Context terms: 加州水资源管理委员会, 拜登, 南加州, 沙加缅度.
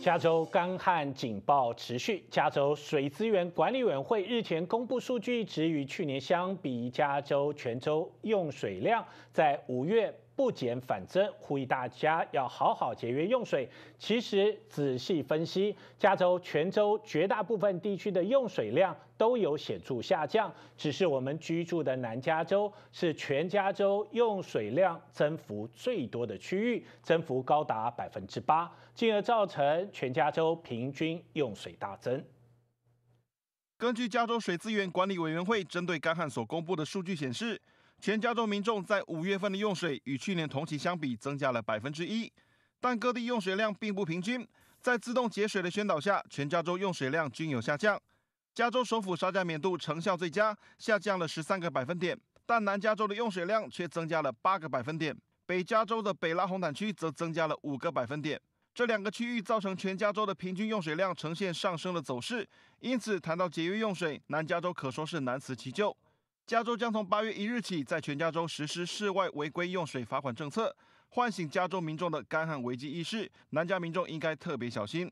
加州干旱警报持续。加州水资源管理委员会日前公布数据，指与去年相比，加州全州用水量在5月不减反增，呼吁大家要好好节约用水。其实仔细分析，加州全州绝大部分地区的用水量都有显著下降，只是我们居住的南加州是全加州用水量增幅最多的区域，增幅高达8%，进而造成全加州平均用水大增。 根据加州水资源管理委员会针对干旱所公布的数据显示，全加州民众在5月份的用水与去年同期相比增加了1%，但各地用水量并不平均。在自动节水的宣导下，全加州用水量均有下降。加州首府沙加缅度成效最佳，下降了13个百分点，但南加州的用水量却增加了8个百分点，北加州的北拉红毯区则增加了5个百分点。 这两个区域造成全加州的平均用水量呈现上升的走势，因此谈到节约用水，南加州可说是难辞其咎。加州将从8月1日起，在全加州实施室外违规用水罚款政策，唤醒加州民众的干旱危机意识。南加民众应该特别小心。